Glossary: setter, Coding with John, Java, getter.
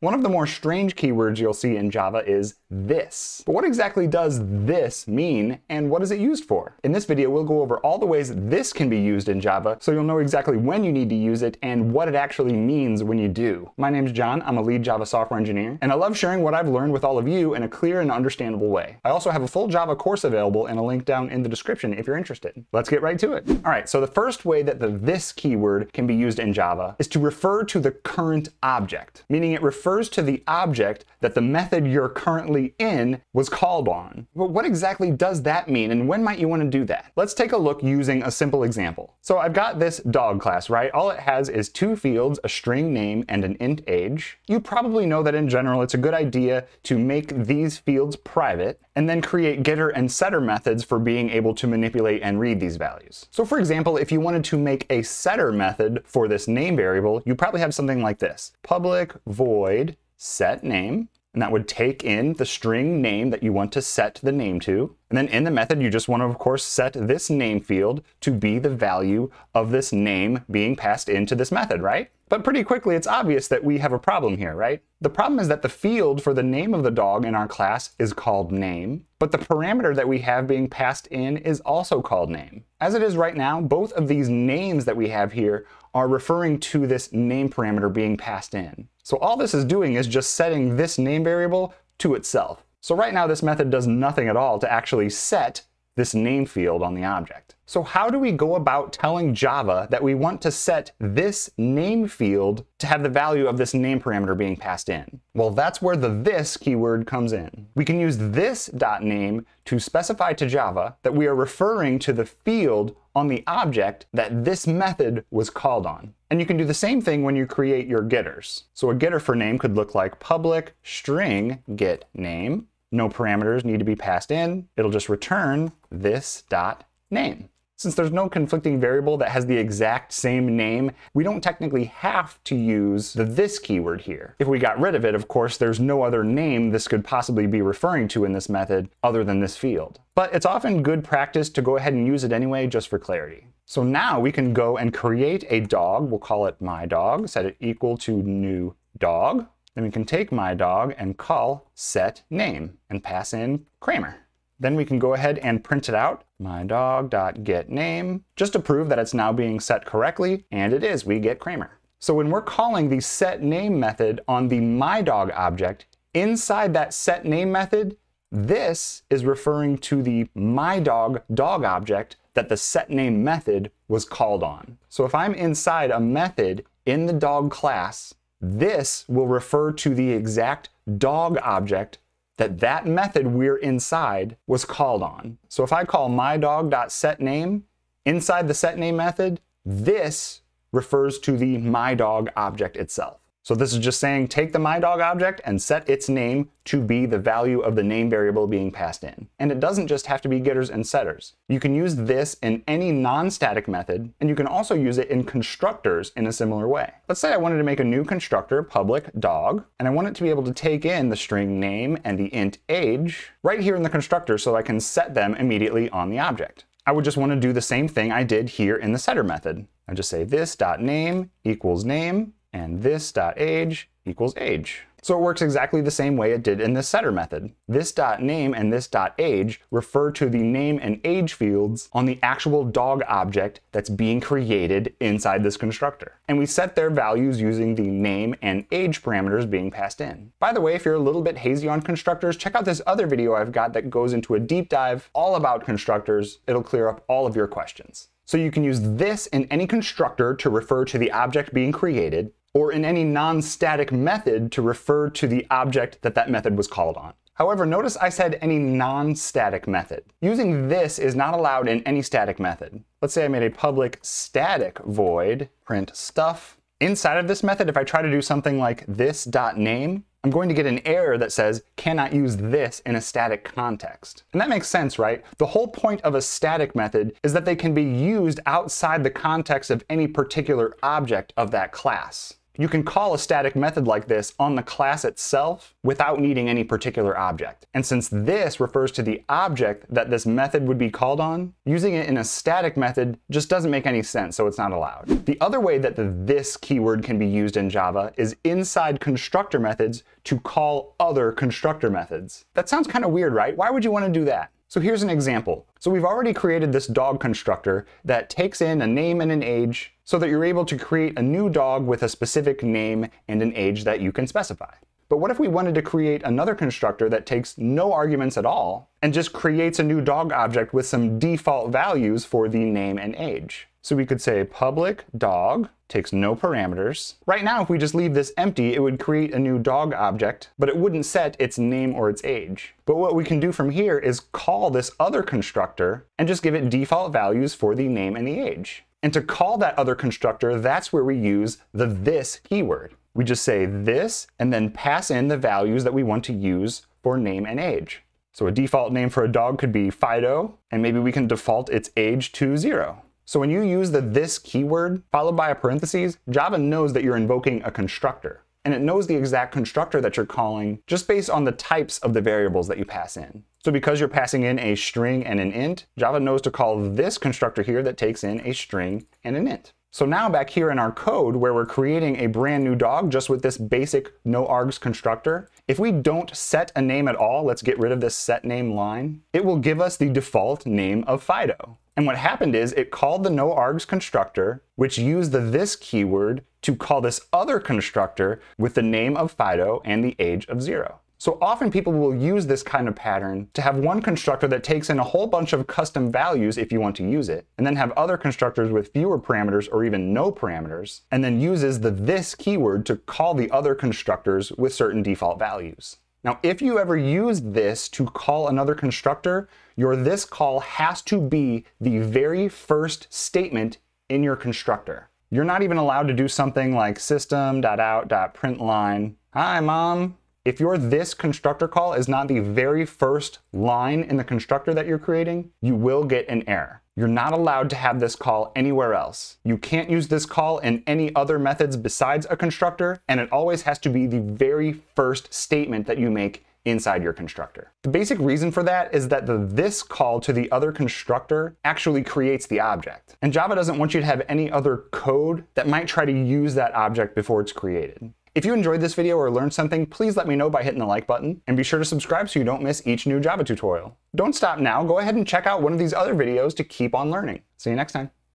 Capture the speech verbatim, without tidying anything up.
One of the more strange keywords you'll see in Java is this. But what exactly does this mean, and what is it used for? In this video, we'll go over all the ways this can be used in Java, so you'll know exactly when you need to use it and what it actually means when you do. My name's John, I'm a lead Java software engineer, and I love sharing what I've learned with all of you in a clear and understandable way. I also have a full Java course available and a link down in the description if you're interested. Let's get right to it. All right, so the first way that the this keyword can be used in Java is to refer to the current object, meaning it refers refers to the object that the method you're currently in was called on. But what exactly does that mean, and when might you want to do that? Let's take a look using a simple example. So I've got this dog class, right? All it has is two fields, a string name and an int age. You probably know that in general it's a good idea to make these fields private and then create getter and setter methods for being able to manipulate and read these values. So for example, if you wanted to make a setter method for this name variable, you probably have something like this: public void set name, and that would take in the string name that you want to set the name to. And then in the method, you just want to, of course, set this name field to be the value of this name being passed into this method, right? But pretty quickly, it's obvious that we have a problem here, right? The problem is that the field for the name of the dog in our class is called name, but the parameter that we have being passed in is also called name. As it is right now, both of these names that we have here are referring to this name parameter being passed in. So all this is doing is just setting this name variable to itself. So right now, this method does nothing at all to actually set this name field on the object. So how do we go about telling Java that we want to set this name field to have the value of this name parameter being passed in? Well, that's where the this keyword comes in. We can use this.name to specify to Java that we are referring to the field on the object that this method was called on. And you can do the same thing when you create your getters. So a getter for name could look like public string get name. No parameters need to be passed in. It'll just return this.name. Since there's no conflicting variable that has the exact same name, we don't technically have to use the this keyword here. If we got rid of it, of course, there's no other name this could possibly be referring to in this method other than this field. But it's often good practice to go ahead and use it anyway, just for clarity. So now we can go and create a dog. We'll call it my dog, set it equal to new dog. Then we can take my dog and call set name and pass in Kramer. Then we can go ahead and print it out, my dog.getName, just to prove that it's now being set correctly, and it is, we get Kramer. So when we're calling the setName method on the myDog object, inside that setName method, this is referring to the myDog dog object that the setName method was called on. So if I'm inside a method in the dog class, this will refer to the exact dog object that that method we're inside was called on. So if I call myDog.setName, inside the setName method, this refers to the myDog object itself. So this is just saying take the myDog object and set its name to be the value of the name variable being passed in. And it doesn't just have to be getters and setters. You can use this in any non-static method, and you can also use it in constructors in a similar way. Let's say I wanted to make a new constructor, public dog, and I want it to be able to take in the string name and the int age right here in the constructor so I can set them immediately on the object. I would just want to do the same thing I did here in the setter method. I just say this.name equals name, and this.age equals age. So it works exactly the same way it did in the setter method. This.name and this.age refer to the name and age fields on the actual dog object that's being created inside this constructor. And we set their values using the name and age parameters being passed in. By the way, if you're a little bit hazy on constructors, check out this other video I've got that goes into a deep dive all about constructors. It'll clear up all of your questions. So you can use this in any constructor to refer to the object being created, or in any non-static method to refer to the object that that method was called on. However, notice I said any non-static method. Using this is not allowed in any static method. Let's say I made a public static void, print stuff. Inside of this method, if I try to do something like this.name, I'm going to get an error that says cannot use this in a static context. And that makes sense, right? The whole point of a static method is that they can be used outside the context of any particular object of that class. You can call a static method like this on the class itself without needing any particular object. And since this refers to the object that this method would be called on, using it in a static method just doesn't make any sense, so it's not allowed. The other way that the this keyword can be used in Java is inside constructor methods to call other constructor methods. That sounds kind of weird, right? Why would you want to do that? So here's an example. So we've already created this dog constructor that takes in a name and an age so that you're able to create a new dog with a specific name and an age that you can specify. But what if we wanted to create another constructor that takes no arguments at all and just creates a new dog object with some default values for the name and age? So we could say public dog takes no parameters. Right now, if we just leave this empty, it would create a new dog object, but it wouldn't set its name or its age. But what we can do from here is call this other constructor and just give it default values for the name and the age. And to call that other constructor, that's where we use the this keyword. We just say this and then pass in the values that we want to use for name and age. So a default name for a dog could be Fido, and maybe we can default its age to zero. So when you use the this keyword followed by a parentheses, Java knows that you're invoking a constructor, and it knows the exact constructor that you're calling just based on the types of the variables that you pass in. So because you're passing in a string and an int, Java knows to call this constructor here that takes in a string and an int. So now back here in our code where we're creating a brand new dog just with this basic no args constructor, if we don't set a name at all, let's get rid of this set name line, it will give us the default name of Fido. And what happened is it called the no args constructor, which used the this keyword to call this other constructor with the name of Fido and the age of zero. So often people will use this kind of pattern to have one constructor that takes in a whole bunch of custom values if you want to use it, and then have other constructors with fewer parameters or even no parameters, and then uses the this keyword to call the other constructors with certain default values. Now, if you ever use this to call another constructor, your this call has to be the very first statement in your constructor. You're not even allowed to do something like system.out.println, hi mom. If your this constructor call is not the very first line in the constructor that you're creating, you will get an error. You're not allowed to have this call anywhere else. You can't use this call in any other methods besides a constructor, and it always has to be the very first statement that you make inside your constructor. The basic reason for that is that the this call to the other constructor actually creates the object. And Java doesn't want you to have any other code that might try to use that object before it's created. If you enjoyed this video or learned something, please let me know by hitting the like button, and be sure to subscribe so you don't miss each new Java tutorial. Don't stop now, go ahead and check out one of these other videos to keep on learning. See you next time.